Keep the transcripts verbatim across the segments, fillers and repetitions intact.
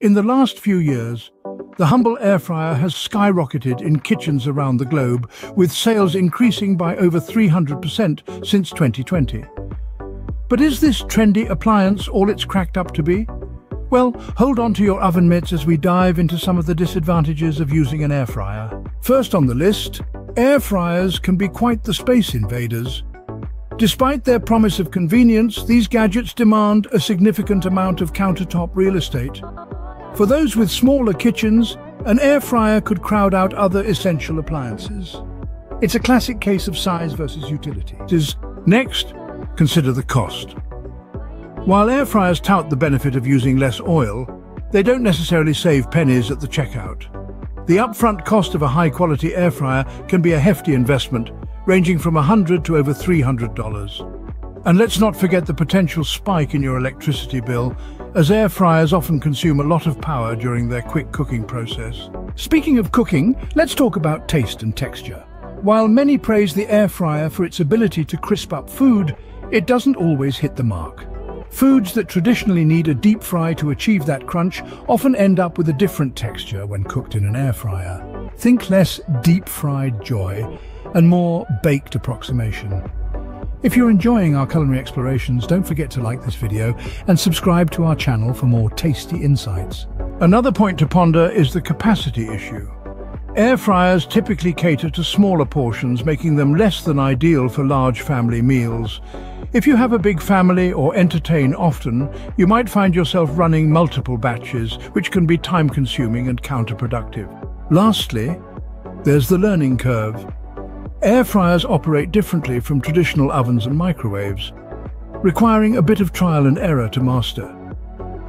In the last few years, the humble air fryer has skyrocketed in kitchens around the globe, with sales increasing by over three hundred percent since twenty twenty. But is this trendy appliance all it's cracked up to be? Well, hold on to your oven mitts as we dive into some of the disadvantages of using an air fryer. First on the list, air fryers can be quite the space invaders. Despite their promise of convenience, these gadgets demand a significant amount of countertop real estate. For those with smaller kitchens, an air fryer could crowd out other essential appliances. It's a classic case of size versus utility. Next, consider the cost. While air fryers tout the benefit of using less oil, they don't necessarily save pennies at the checkout. The upfront cost of a high-quality air fryer can be a hefty investment, ranging from one hundred dollars to over three hundred dollars. And let's not forget the potential spike in your electricity bill, as air fryers often consume a lot of power during their quick cooking process. Speaking of cooking, let's talk about taste and texture. While many praise the air fryer for its ability to crisp up food, it doesn't always hit the mark. Foods that traditionally need a deep fry to achieve that crunch often end up with a different texture when cooked in an air fryer. Think less deep-fried joy and more baked approximation. If you're enjoying our culinary explorations, don't forget to like this video and subscribe to our channel for more tasty insights. Another point to ponder is the capacity issue. Air fryers typically cater to smaller portions, making them less than ideal for large family meals. If you have a big family or entertain often, you might find yourself running multiple batches, which can be time-consuming and counterproductive. Lastly, there's the learning curve. Air fryers operate differently from traditional ovens and microwaves, requiring a bit of trial and error to master.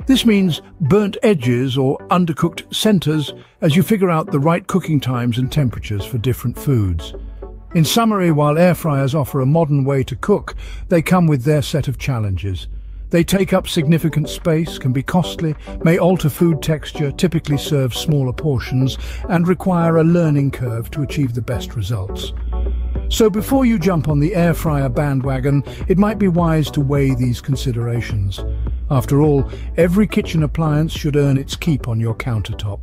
This means burnt edges or undercooked centers as you figure out the right cooking times and temperatures for different foods. In summary, while air fryers offer a modern way to cook, they come with their set of challenges. They take up significant space, can be costly, may alter food texture, typically serve smaller portions, and require a learning curve to achieve the best results. So before you jump on the air fryer bandwagon, it might be wise to weigh these considerations. After all, every kitchen appliance should earn its keep on your countertop.